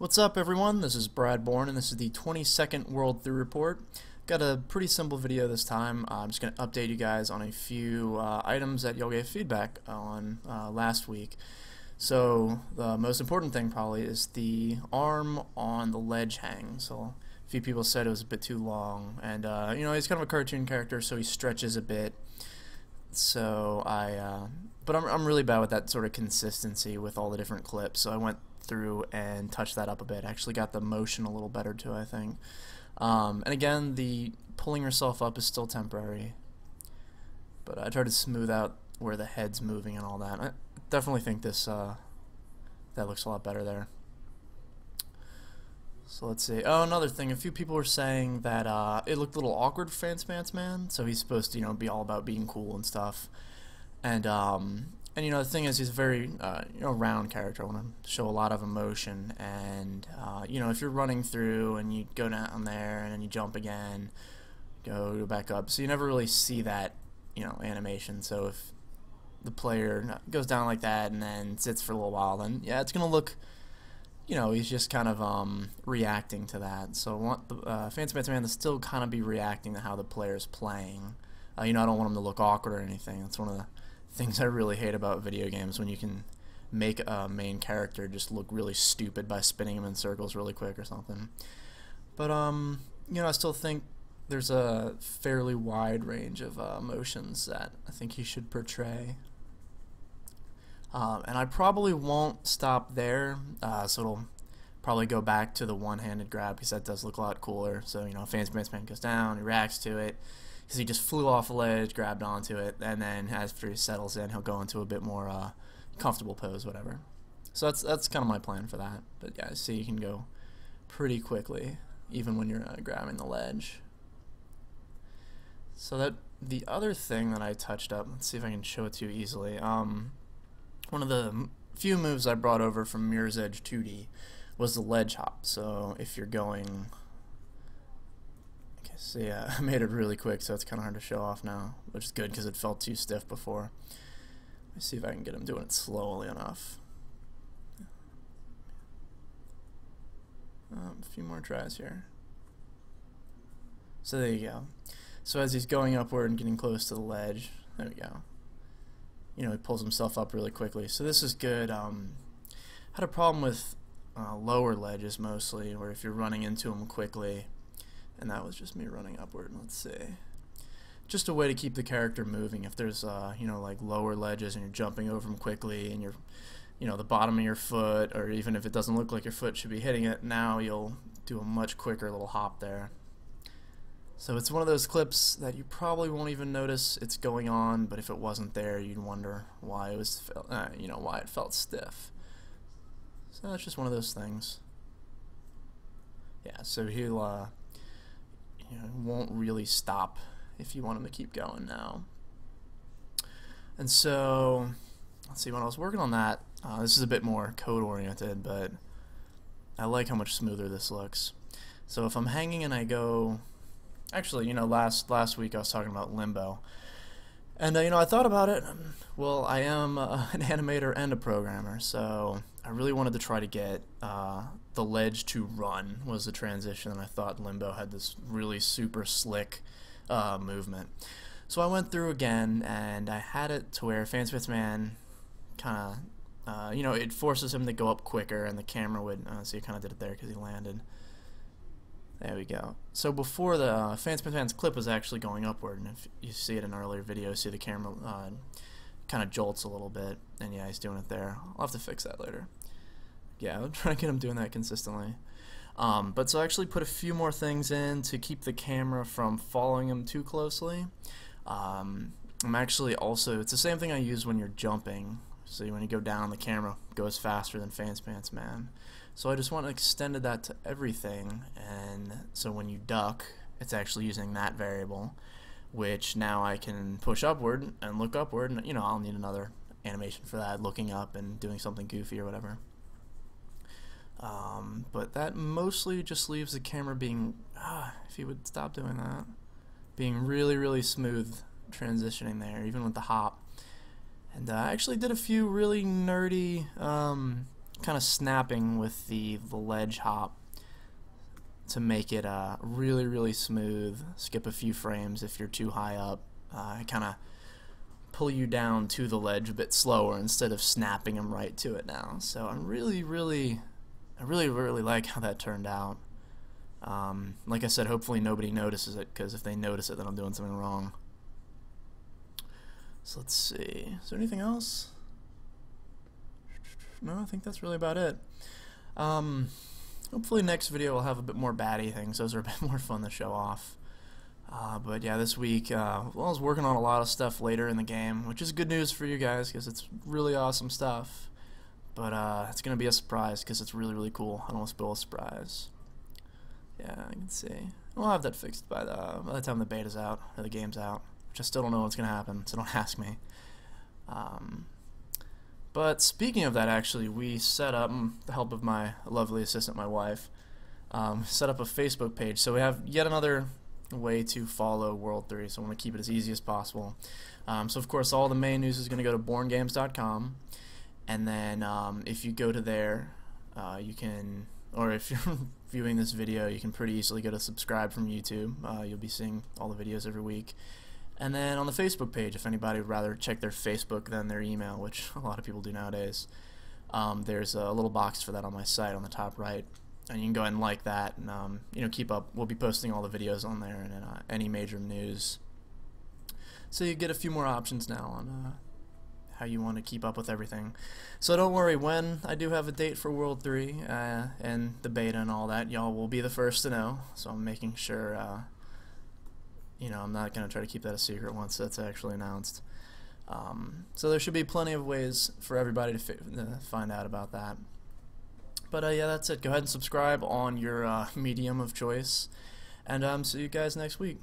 What's up everyone, this is Brad Bourne and this is the 22nd World Through Report. Got a pretty simple video this time. I'm just going to update you guys on a few items that y'all gave feedback on last week. So the most important thing probably is the arm on the ledge hang. So a few people said it was a bit too long and you know, he's kind of a cartoon character, so he stretches a bit. So I'm really bad with that sort of consistency with all the different clips, so I went through and touch that up a bit. Actually got the motion a little better too, I think. And again, the pulling herself up is still temporary, but I tried to smooth out where the head's moving and all that. I definitely think this that looks a lot better there. So let's see. Oh, another thing. A few people were saying that it looked a little awkward for Fancy Pants Man. So he's supposed to, you know, be all about being cool and stuff. And you know, the thing is, he's a very you know, round character. I want to show a lot of emotion, and you know, if you're running through and you go down there and then you jump again, go back up, so you never really see that, you know, animation. So if the player goes down like that and then sits for a little while, then yeah, it's gonna look, you know, he's just kind of reacting to that. So I want the Fancy Pants Man to still kind of be reacting to how the player's playing. You know, I don't want him to look awkward or anything. That's one of the things I really hate about video games, when you can make a main character just look really stupid by spinning him in circles really quick or something. But you know, I still think there's a fairly wide range of emotions that I think he should portray. And I probably won't stop there, so it'll probably go back to the one-handed grab, because that does look a lot cooler. So you know, Fancy Pants Man goes down, he reacts to it, because he just flew off a ledge, grabbed onto it, and then after he settles in, he'll go into a bit more comfortable pose, whatever. So that's kind of my plan for that. But yeah, see, you can go pretty quickly, even when you're grabbing the ledge. So that the other thing that I touched up, let's see if I can show it to you easily. One of the few moves I brought over from Mirror's Edge 2D was the ledge hop. So if you're going... So yeah, I made it really quick, so it's kind of hard to show off now, which is good because it felt too stiff before. Let me see if I can get him doing it slowly enough. A few more tries here. So there you go. So as he's going upward and getting close to the ledge, there we go. You know, he pulls himself up really quickly. So this is good. Had a problem with lower ledges mostly, where if you're running into them quickly. And that was just me running upward. Let's see. Just a way to keep the character moving. If there's, you know, like lower ledges and you're jumping over them quickly, and you're, you know, the bottom of your foot, or even if it doesn't look like your foot should be hitting it, now you'll do a much quicker little hop there. So it's one of those clips that you probably won't even notice it's going on, but if it wasn't there, you'd wonder why it was, you know, why it felt stiff. So that's just one of those things. Yeah. So he'll. You know, it won't really stop if you want him to keep going now. And so, let's see, when I was working on that, this is a bit more code-oriented, but I like how much smoother this looks. So if I'm hanging and I go... Actually, you know, last week I was talking about Limbo. And, you know, I thought about it. Well, I am an animator and a programmer, so I really wanted to try to get the ledge to run was the transition, and I thought Limbo had this really super slick movement. So I went through again, and I had it to where Fancy Pants Man kind of, you know, it forces him to go up quicker, and the camera would, so he kind of did it there because he landed. There we go. So before, the Fancy Pants Man's clip was actually going upward, and if you see it in an earlier video, see the camera kind of jolts a little bit, and yeah, he's doing it there. I'll have to fix that later. Yeah, I'll try to get him doing that consistently. But so I actually put a few more things in to keep the camera from following him too closely. I'm actually also, it's the same thing I use when you're jumping. So when you go down, the camera goes faster than Fancy Pants Man. So I just want to extend that to everything, and so when you duck, it's actually using that variable, which now I can push upward and look upward, and you know, I'll need another animation for that, looking up and doing something goofy or whatever. But that mostly just leaves the camera being, if he would stop doing that, being really, really smooth transitioning there, even with the hop. And I actually did a few really nerdy kind of snapping with the ledge hop to make it really, really smooth. Skip a few frames if you're too high up. I kind of pull you down to the ledge a bit slower instead of snapping them right to it now. So I'm really like how that turned out. Like I said, hopefully nobody notices it, because if they notice it, then I'm doing something wrong. So let's see. Is there anything else? No, I think that's really about it. Hopefully next video we'll have a bit more baddie things. Those are a bit more fun to show off. But yeah, this week, well, I was working on a lot of stuff later in the game, which is good news for you guys because it's really awesome stuff. But it's going to be a surprise because it's really, really cool. I don't want to spoil a surprise. Yeah, I can see. We'll have that fixed by the time the beta's out, or the game's out, which I still don't know what's going to happen, so don't ask me. But speaking of that, actually, we set up, with the help of my lovely assistant, my wife, set up a Facebook page. So we have yet another way to follow World 3, so I want to keep it as easy as possible. So, of course, all the main news is going to go to borngames.com, and then if you go to there, you can, or if you're viewing this video, you can pretty easily go to subscribe from YouTube. You'll be seeing all the videos every week. And then on the Facebook page, if anybody would rather check their Facebook than their email, which a lot of people do nowadays, there's a little box for that on my site on the top right, and you can go ahead and like that, and you know, keep up. We'll be posting all the videos on there and any major news. So you get a few more options now on how you want to keep up with everything. So don't worry, when I do have a date for World 3 and the beta and all that, y'all will be the first to know. So I'm making sure. You know, I'm not going to try to keep that a secret once that's actually announced. So there should be plenty of ways for everybody to find out about that. But yeah, that's it. Go ahead and subscribe on your medium of choice. And see you guys next week.